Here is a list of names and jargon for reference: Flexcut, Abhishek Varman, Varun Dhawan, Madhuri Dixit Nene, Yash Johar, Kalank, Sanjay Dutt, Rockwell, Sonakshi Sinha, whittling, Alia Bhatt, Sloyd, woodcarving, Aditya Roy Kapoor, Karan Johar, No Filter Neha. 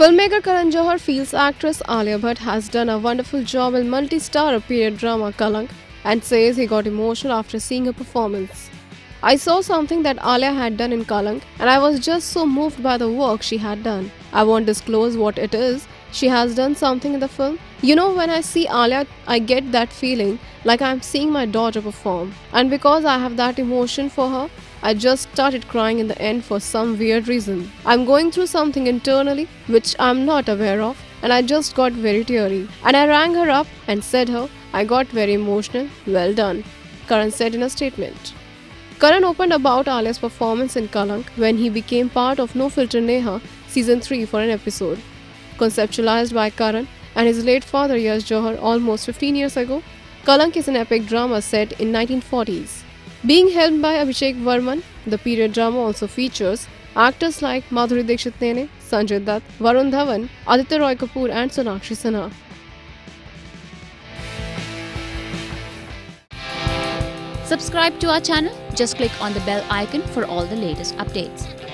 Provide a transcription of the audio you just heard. Filmmaker Karan Johar feels actress Alia Bhatt has done a wonderful job in multi-star period drama Kalank and says he got emotional after seeing her performance. I saw something that Alia had done in Kalank and I was just so moved by the work she had done. I won't disclose what it is. She has done something in the film. You know, when I see Alia, I get that feeling like I'm seeing my daughter perform. And because I have that emotion for her, I just started crying in the end for some weird reason. I'm going through something internally which I'm not aware of, and I just got very teary. And I rang her up and said her, I got very emotional, well done, Karan said in a statement. Karan opened about Alia's performance in Kalank when he became part of No Filter Neha season 3 for an episode. Conceptualized by Karan and his late father Yash Johar almost 15 years ago, Kalank is an epic drama set in 1940s. Being helmed by Abhishek Varman, the period drama also features actors like Madhuri Dixit Nene, Sanjay Dutt, Varun Dhawan, Aditya Roy Kapoor and Sonakshi Sinha. Subscribe to our channel, just click on the bell icon for all the latest updates.